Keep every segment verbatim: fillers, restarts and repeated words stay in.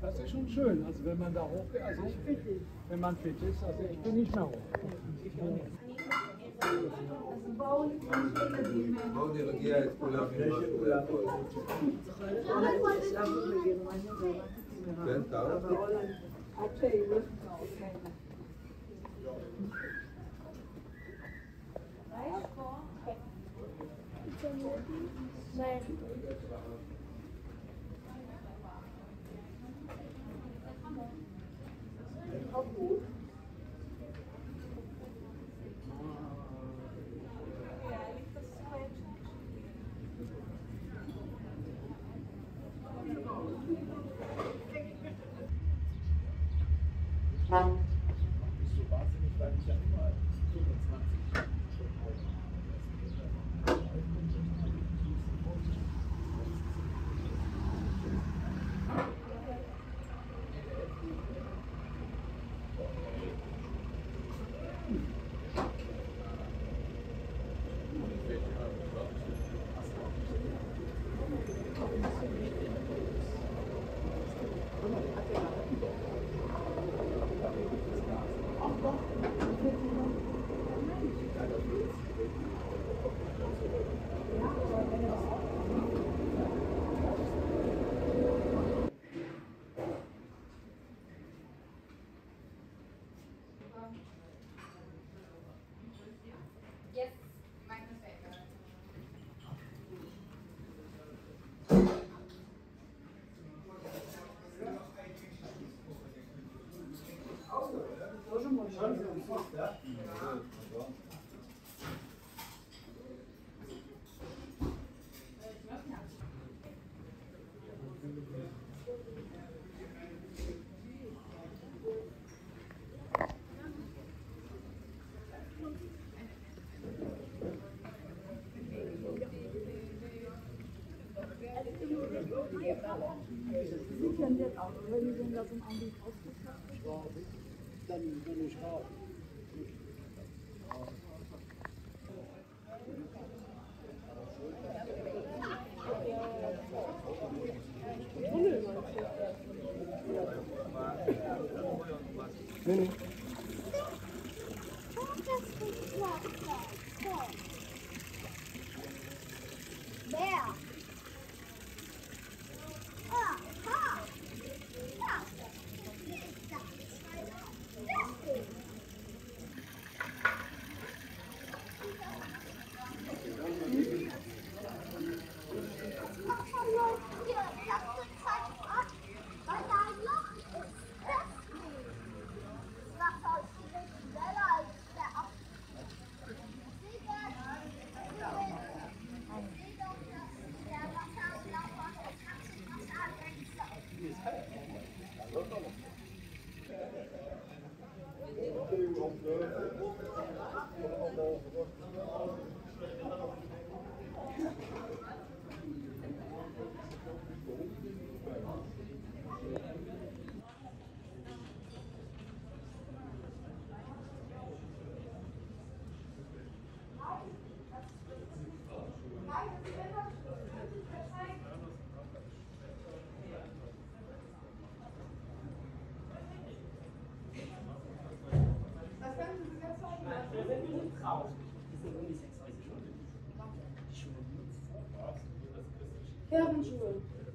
Das ist schon schön, also wenn man da hoch, also ich, wenn man fit ist, also ich bin nicht mehr hoch. тоже можно. Да? Sie kennen das auch, oder? Wie sind das im Anblick ausgestattet? Ja, dann bin ich auch. Nee, nee. Wer? Herrenschuhe. Das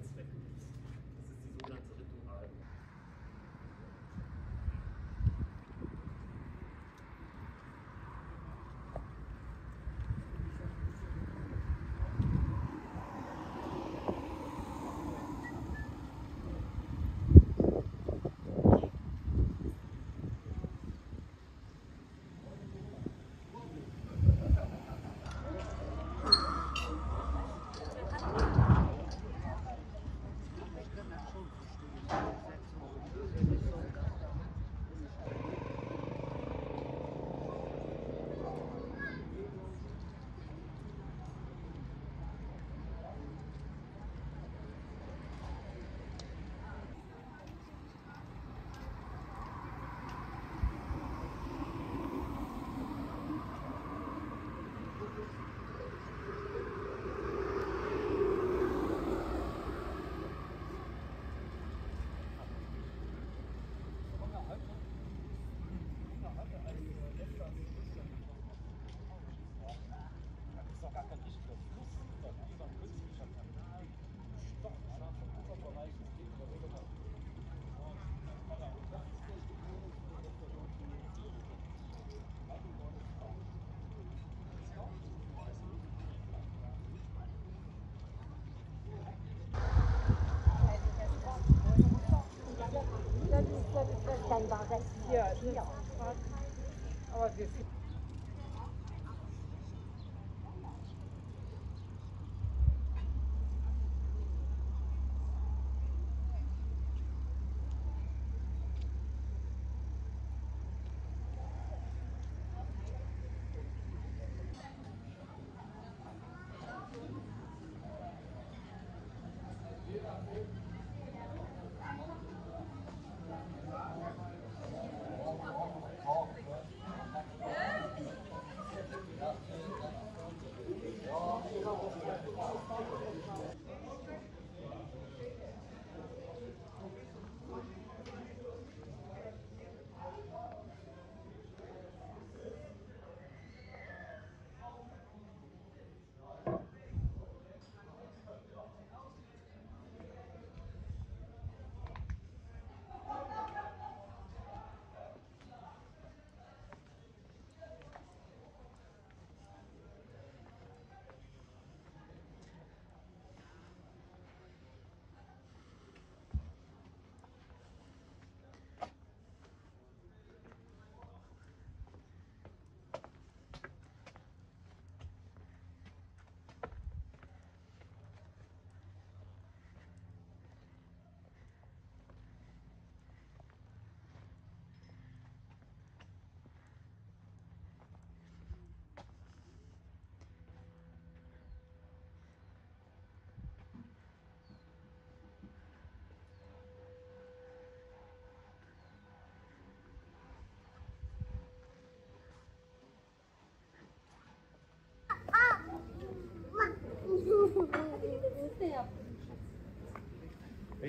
ist die sogenannte Ritual. Dann war das hier. Ja. Aber wir yeah.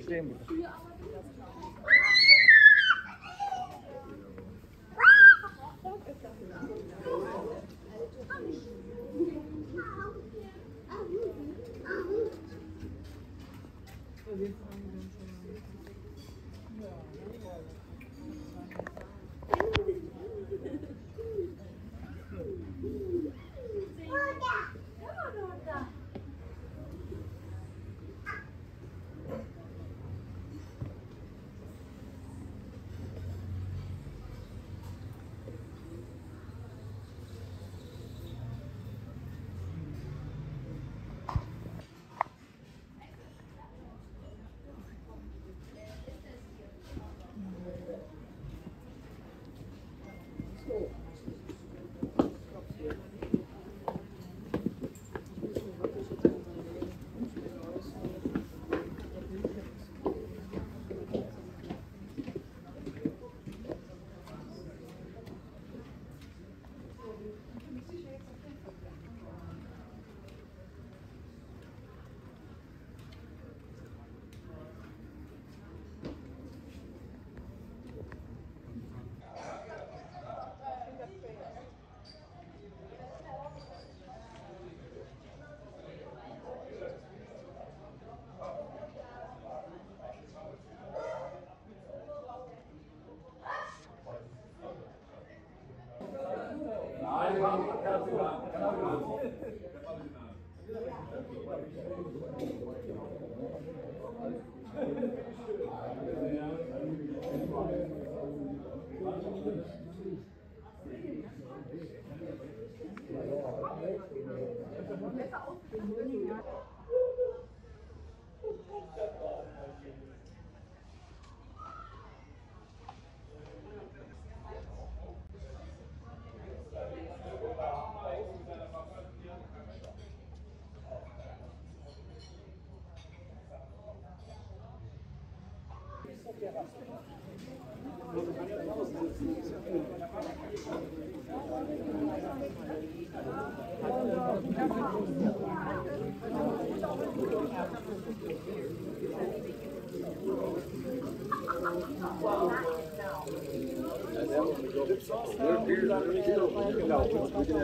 게임입니다.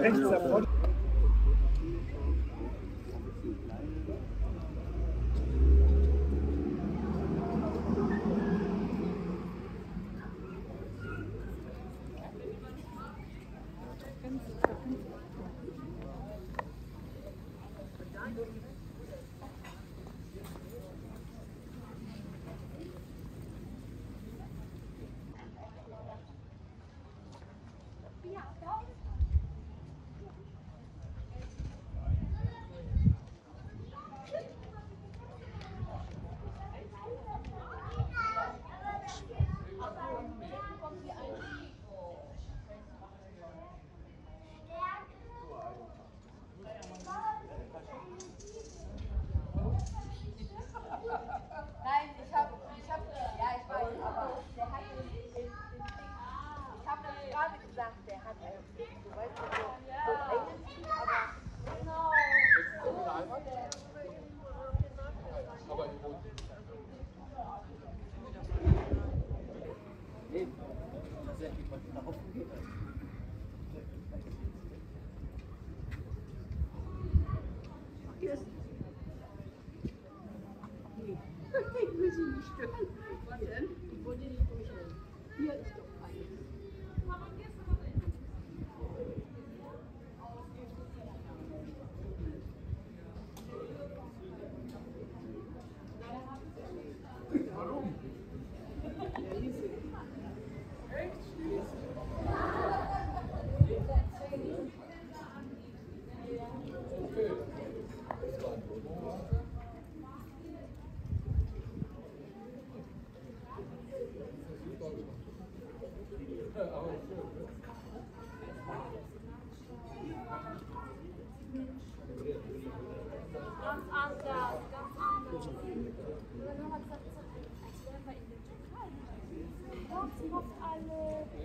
Rechts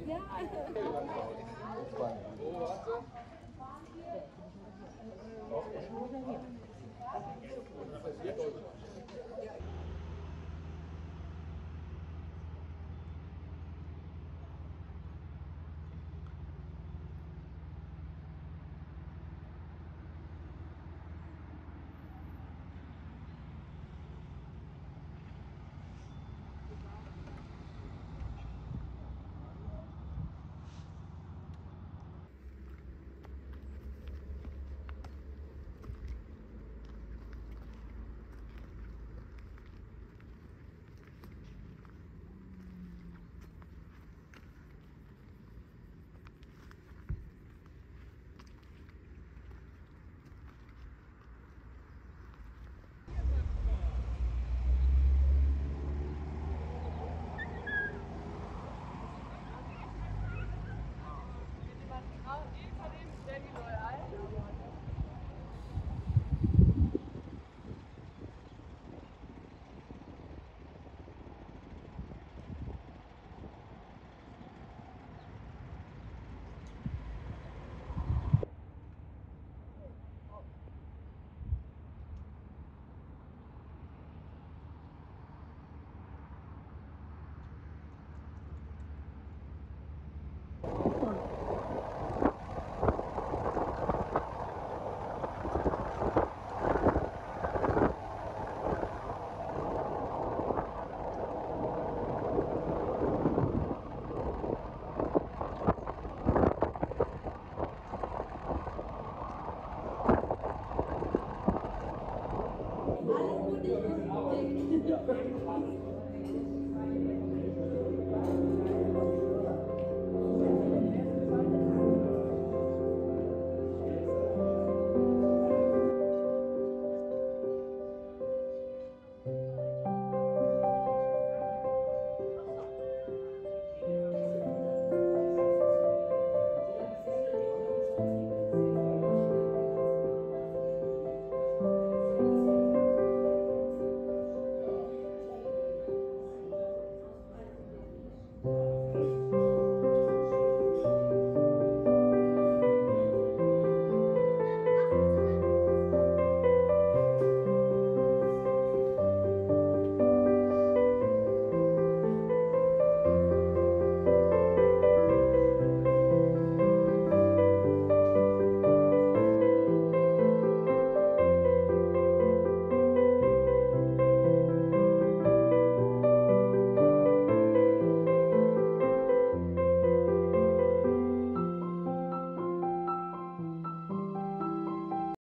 ja, also.